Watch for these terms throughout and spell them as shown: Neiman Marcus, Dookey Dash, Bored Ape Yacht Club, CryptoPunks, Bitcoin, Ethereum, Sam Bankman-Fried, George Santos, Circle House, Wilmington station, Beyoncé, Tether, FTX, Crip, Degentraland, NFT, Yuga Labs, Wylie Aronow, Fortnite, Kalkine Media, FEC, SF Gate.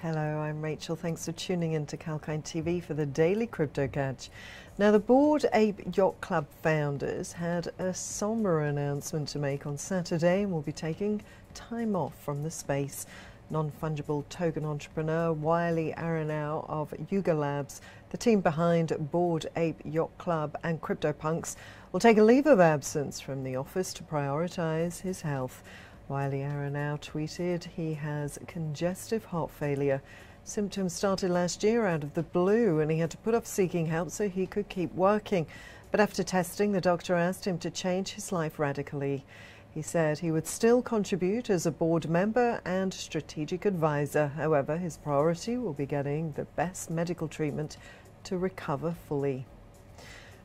Hello, I'm Rachel. Thanks for tuning in to Kalkine TV for the Daily Crypto Catch. Now, the Bored Ape Yacht Club founders had a somber announcement to make on Saturday and will be taking time off from the space. Non-fungible token entrepreneur Wylie Aronow of Yuga Labs, the team behind Bored Ape Yacht Club and CryptoPunks, will take a leave of absence from the office to prioritise his health. Wylie Aronow tweeted he has congestive heart failure. Symptoms started last year out of the blue and he had to put off seeking help so he could keep working. But after testing, the doctor asked him to change his life radically. He said he would still contribute as a board member and strategic advisor. However, his priority will be getting the best medical treatment to recover fully.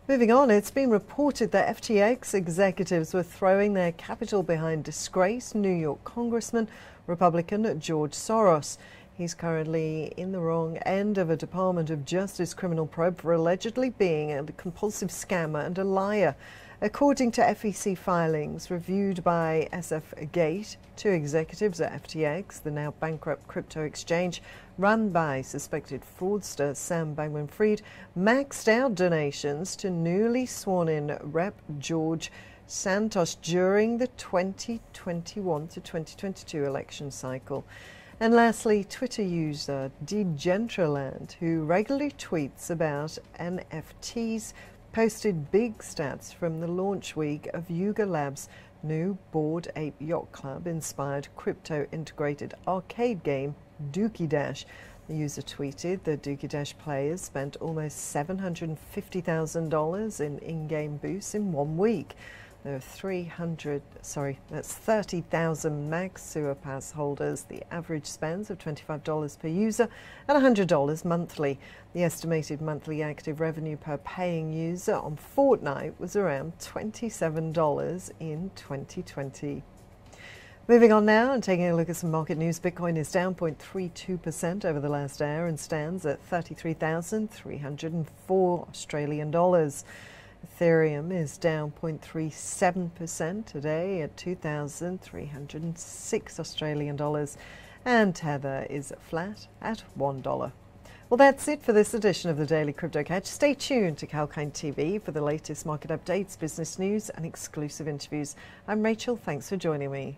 Moving on, it's been reported that FTX executives were throwing their capital behind disgraced New York Congressman, Republican George Santos. He's currently in the wrong end of a Department of Justice criminal probe for allegedly being a compulsive scammer and a liar. According to FEC filings reviewed by SF Gate, two executives at FTX, the now bankrupt crypto exchange run by suspected fraudster Sam Bankman-Fried, maxed out donations to newly sworn-in Rep. George Santos during the 2021 to 2022 election cycle. And lastly, Twitter user Degentraland, who regularly tweets about NFTs, posted big stats from the launch week of Yuga Labs' new Bored Ape Yacht Club-inspired crypto-integrated arcade game, Dookey Dash. The user tweeted that Dookey Dash players spent almost $750,000 in in-game boosts in 1 week. There are 30,000 max sewer pass holders. The average spends of $25 per user and $100 monthly. The estimated monthly active revenue per paying user on Fortnite was around $27 in 2020. Moving on now and taking a look at some market news. Bitcoin is down 0.32% over the last hour and stands at $33,304 Australian. Ethereum is down 0.37% today at $2,306 Australian, and Tether is flat at $1. Well, that's it for this edition of the Daily Crypto Catch. Stay tuned to Kalkine TV for the latest market updates, business news and exclusive interviews. I'm Rachel. Thanks for joining me.